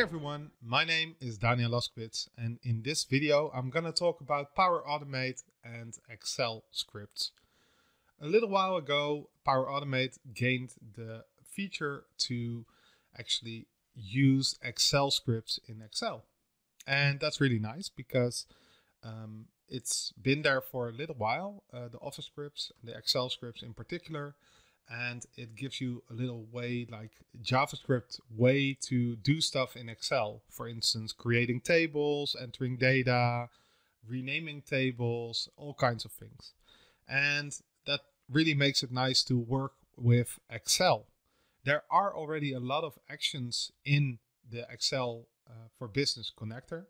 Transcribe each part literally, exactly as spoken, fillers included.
Hi everyone, my name is Daniel Laskewitz, and in this video I'm gonna talk about Power Automate and Excel scripts. A little while ago, Power Automate gained the feature to actually use Excel scripts in Excel. And that's really nice because um, it's been there for a little while, uh, the Office scripts, the Excel scripts in particular. And it gives you a little way, like JavaScript way, to do stuff in Excel. For instance, creating tables, entering data, renaming tables, all kinds of things. And that really makes it nice to work with Excel. There are already a lot of actions in the Excel uh, for Business connector,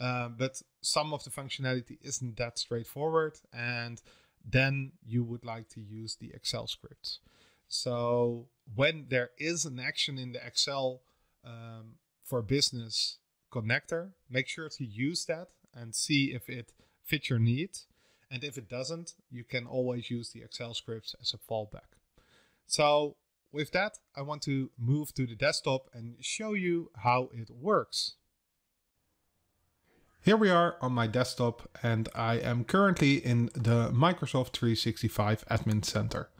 uh, but some of the functionality isn't that straightforward. And then you would like to use the Excel scripts. So when there is an action in the Excel um, for Business connector, make sure to use that and see if it fits your needs. And if it doesn't, you can always use the Excel scripts as a fallback. So with that, I want to move to the desktop and show you how it works. Here we are on my desktop, and I am currently in the Microsoft three sixty-five Admin Center.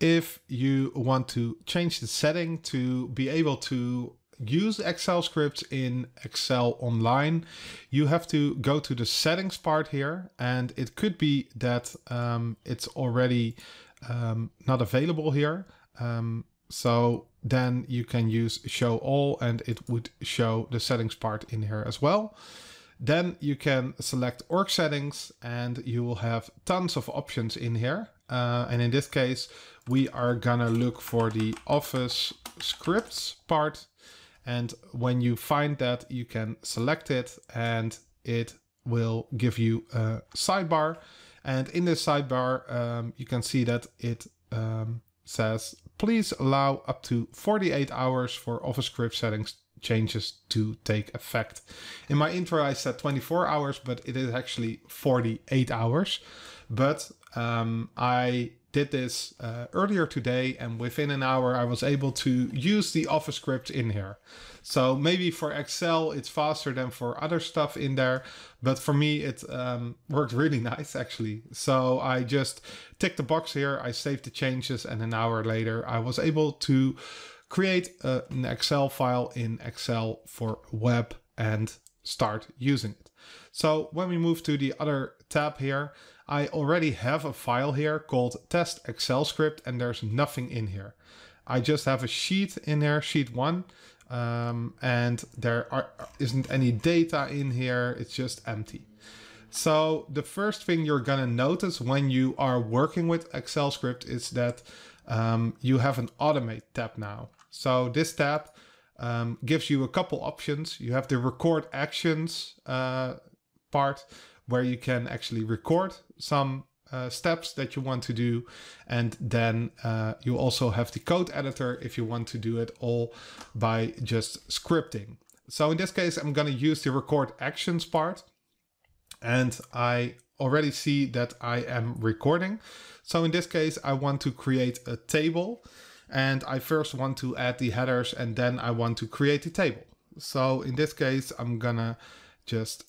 If you want to change the setting to be able to use Excel scripts in Excel Online, you have to go to the settings part here, and it could be that um, it's already um, not available here. Um, so then you can use Show All, and it would show the settings part in here as well. Then you can select org settings, and you will have tons of options in here. Uh, and in this case, we are gonna look for the Office Scripts part. And when you find that, you can select it, and it will give you a sidebar. And in this sidebar, um, you can see that it um, says, please allow up to forty-eight hours for Office Script settings changes to take effect. In my intro, I said twenty-four hours, but it is actually forty-eight hours. But um, I did this uh, earlier today, and within an hour, I was able to use the Office script in here. So maybe for Excel, it's faster than for other stuff in there. But for me, it um, worked really nice, actually. So I just ticked the box here. I saved the changes, and an hour later, I was able to create uh, an Excel file in Excel for web and start using it. So when we move to the other tab here, I already have a file here called test Excel script, and there's nothing in here. I just have a sheet in here, sheet one, um, and there are, isn't any data in here. It's just empty. So the first thing you're gonna notice when you are working with Excel script is that um, you have an automate tab now. So this tab um, gives you a couple options. You have the record actions uh, part, where you can actually record some uh, steps that you want to do. And then uh, you also have the code editor if you want to do it all by just scripting. So in this case, I'm gonna use the record actions part. And I already see that I am recording. So in this case, I want to create a table, and I first want to add the headers, and then I want to create the table. So in this case, I'm gonna just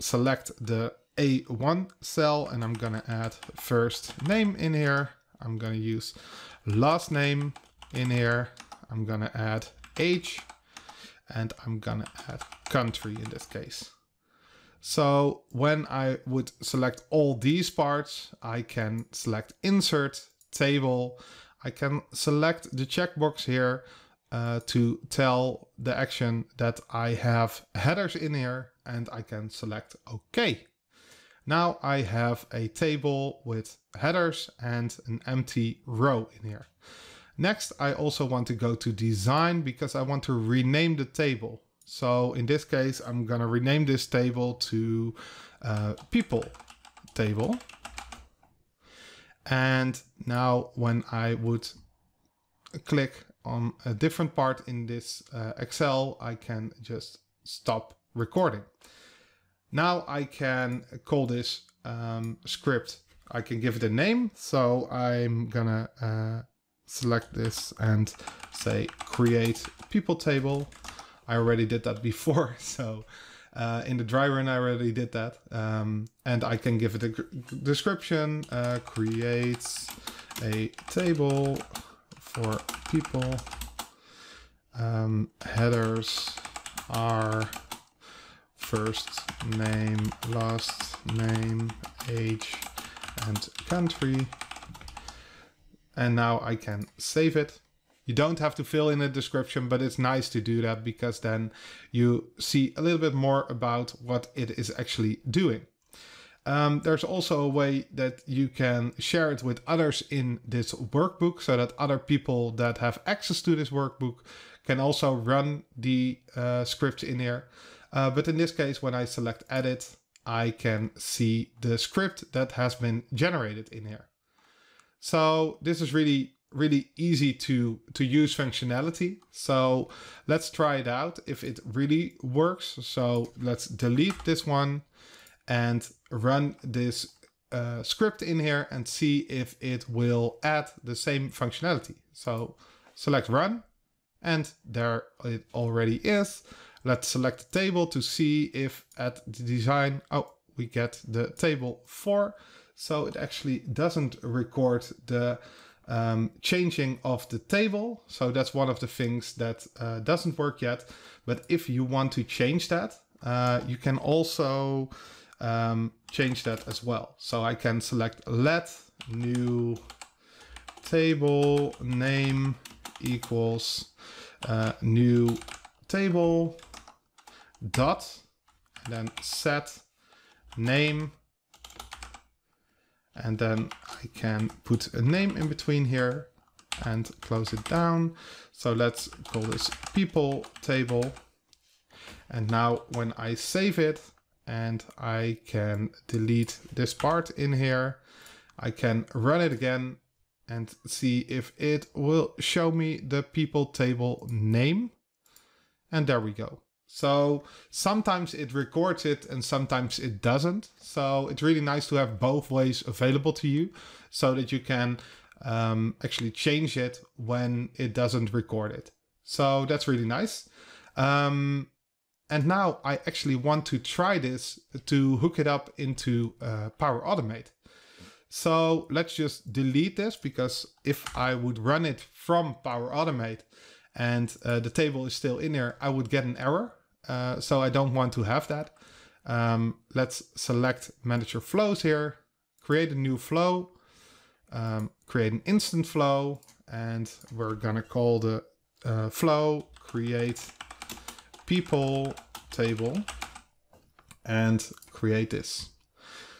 select the A one cell, and I'm gonna add first name in here. I'm gonna use last name in here. I'm gonna add age, and I'm gonna add country in this case. So when I would select all these parts, I can select insert table. I can select the checkbox here uh, to tell the action that I have headers in here, and I can select OK. Now I have a table with headers and an empty row in here. Next, I also want to go to design because I want to rename the table. So in this case, I'm gonna rename this table to uh, people table. And now when I would click on a different part in this uh, Excel, I can just stop recording. Now I can call this um, script. I can give it a name. So I'm gonna uh, select this and say create people table. I already did that before. So uh, in the dry run, I already did that. Um, and I can give it a description, uh, creates a table for people. Um, headers are first name, last name, age, and country. And now I can save it. You don't have to fill in a description, but it's nice to do that because then you see a little bit more about what it is actually doing. Um, there's also a way that you can share it with others in this workbook so that other people that have access to this workbook can also run the uh, scripts in here. Uh, but in this case, when I select edit, I can see the script that has been generated in here. So this is really, really easy to, to use functionality. So let's try it out if it really works. So let's delete this one and run this uh, script in here and see if it will add the same functionality. So select run, and there it already is. Let's select the table to see if at the design, oh, we get the table four. So it actually doesn't record the um, changing of the table. So that's one of the things that uh, doesn't work yet. But if you want to change that, uh, you can also um, change that as well. So I can select let new table name equals uh, new table dot, and then set name. And then I can put a name in between here and close it down. So let's call this people table. And now when I save it and I can delete this part in here, I can run it again and see if it will show me the people table name. And there we go. So sometimes it records it and sometimes it doesn't. So it's really nice to have both ways available to you so that you can um, actually change it when it doesn't record it. So that's really nice. Um, and now I actually want to try this to hook it up into uh, Power Automate. So let's just delete this, because if I would run it from Power Automate and uh, the table is still in there, I would get an error. Uh, so I don't want to have that. Um, let's select manage your flows here, create a new flow, um, create an instant flow, and we're gonna call the uh, flow create people table and create this.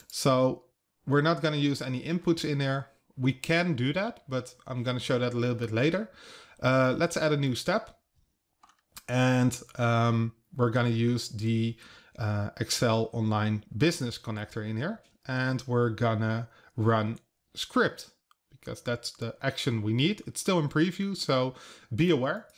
So we're not gonna use any inputs in there. We can do that, but I'm gonna show that a little bit later. Uh, let's add a new step, and um, we're going to use the uh, Excel Online Business connector in here, and we're going to run script because that's the action we need. It's still in preview, so be aware.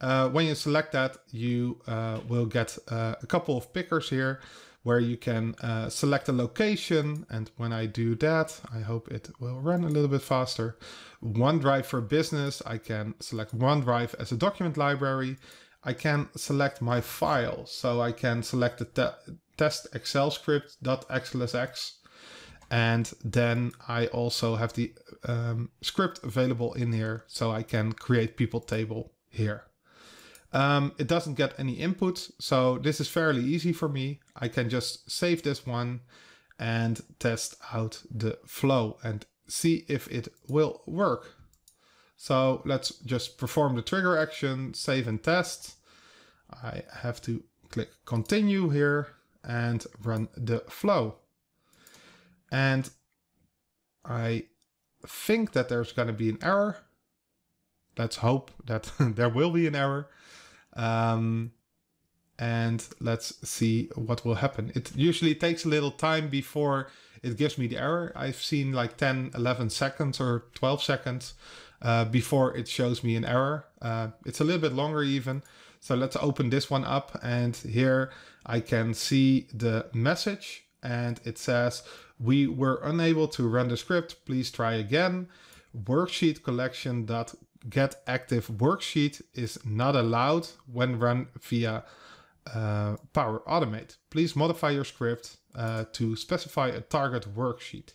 Uh, when you select that, you uh, will get uh, a couple of pickers here where you can uh, select a location. And when I do that, I hope it will run a little bit faster. OneDrive for business, I can select OneDrive as a document library. I can select my file. So I can select the te test Excel script.xlsx. And then I also have the um, script available in here. So I can create people table here. Um, it doesn't get any inputs, so this is fairly easy for me. I can just save this one and test out the flow and see if it will work. So let's just perform the trigger action, save and test. I have to click continue here and run the flow. And I think that there's going to be an error. Let's hope that there will be an error. Um, and let's see what will happen. It usually takes a little time before it gives me the error. I've seen like ten, eleven seconds or twelve seconds uh, before it shows me an error. Uh, it's a little bit longer even. So let's open this one up, and here I can see the message, and it says, we were unable to run the script. Please try again. Worksheet collection dot get active worksheet is not allowed when run via uh, Power Automate. Please modify your script uh, to specify a target worksheet.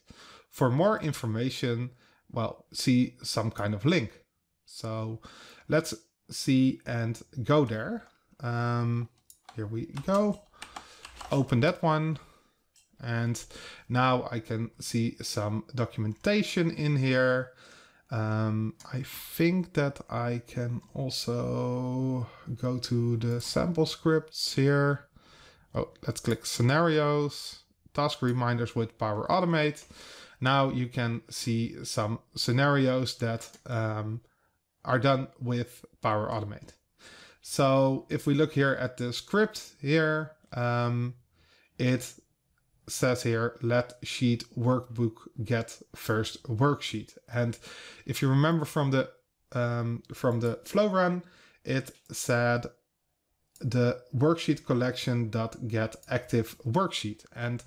For more information, well, see some kind of link. So let's see and go there. Um, here we go. Open that one. And now I can see some documentation in here. Um, I think that I can also go to the sample scripts here. Oh, let's click scenarios, task reminders with Power Automate. Now you can see some scenarios that um, are done with Power Automate. So if we look here at the script here, um, it says here, let sheet workbook get first worksheet. And if you remember from the um, from the flow run, it said the worksheet collection dot get active worksheet. And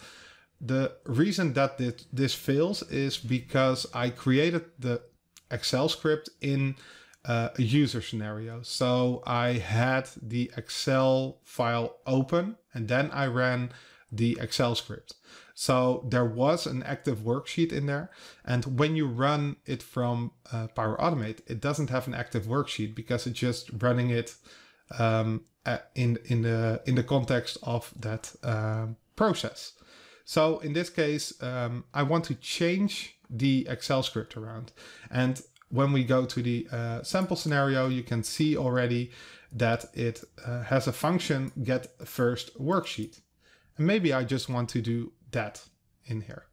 the reason that this fails is because I created the Excel script in uh, a user scenario. So I had the Excel file open and then I ran the Excel script. So there was an active worksheet in there. And when you run it from uh, Power Automate, it doesn't have an active worksheet because it's just running it um, in, in, the, in the context of that uh, process. So in this case, um, I want to change the Excel script around. And when we go to the uh, sample scenario, you can see already that it uh, has a function get first worksheet. And maybe I just want to do that in here.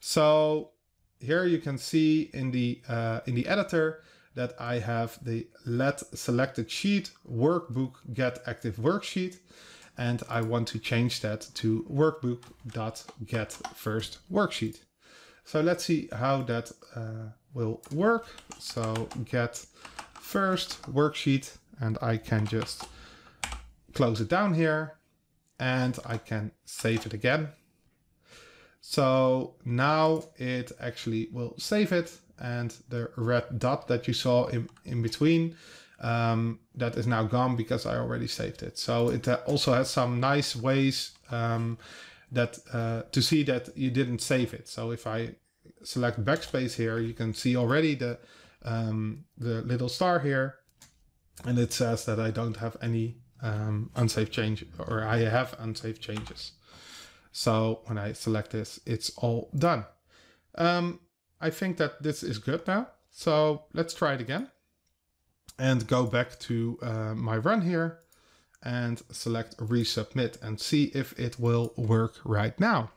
So here you can see in the uh, in the editor that I have the let selected sheet workbook get active worksheet, and I want to change that to workbook dot get first worksheet. So let's see how that uh, will work. So get first worksheet, and I can just close it down here. And I can save it again. So now it actually will save it. And the red dot that you saw in, in between, um, that is now gone because I already saved it. So it also has some nice ways um, that uh, to see that you didn't save it. So if I select backspace here, you can see already the, um, the little star here. And it says that I don't have any Um, unsafe change, or I have unsafe changes. So when I select this, it's all done. Um, I think that this is good now. So let's try it again and go back to uh, my run here and select resubmit and see if it will work right now.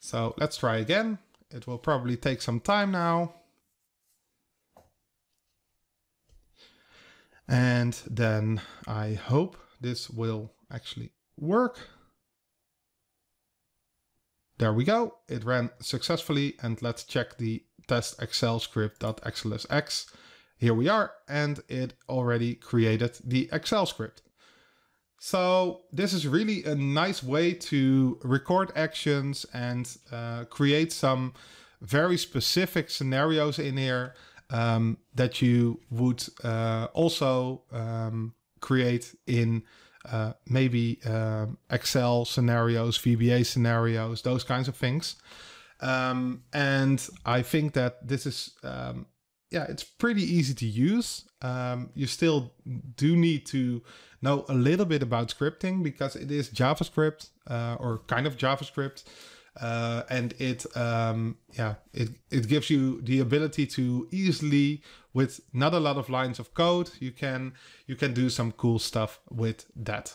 So let's try again. It will probably take some time now. And then I hope this will actually work. There we go. It ran successfully. And let's check the test Excel script.xlsx. Here we are. And it already created the Excel script. So this is really a nice way to record actions and uh, create some very specific scenarios in here. Um, that you would uh, also um, create in uh, maybe uh, Excel scenarios, V B A scenarios, those kinds of things. Um, and I think that this is, um, yeah, it's pretty easy to use. Um, you still do need to know a little bit about scripting because it is JavaScript uh, or kind of JavaScript. Uh, and it, um, yeah, it, it gives you the ability to easily, with not a lot of lines of code, you can, you can do some cool stuff with that.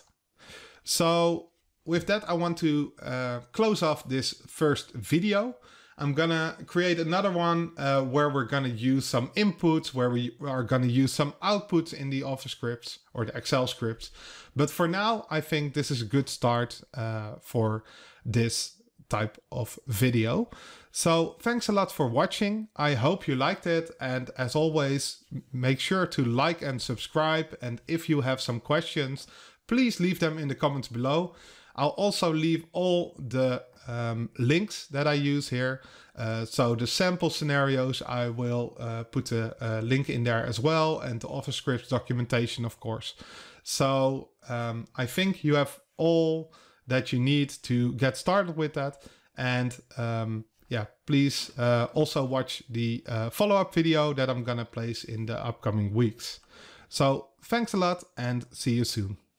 So with that, I want to uh, close off this first video. I'm gonna create another one uh, where we're gonna use some inputs, where we are gonna use some outputs in the Office scripts or the Excel scripts. But for now, I think this is a good start uh, for this type of video. So thanks a lot for watching. I hope you liked it. And as always, make sure to like and subscribe. And if you have some questions, please leave them in the comments below. I'll also leave all the um, links that I use here. Uh, so the sample scenarios, I will uh, put a, a link in there as well, and the Office Scripts documentation, of course. So um, I think you have all that you need to get started with that. And um, yeah, please uh, also watch the uh, follow-up video that I'm gonna place in the upcoming weeks. So thanks a lot and see you soon.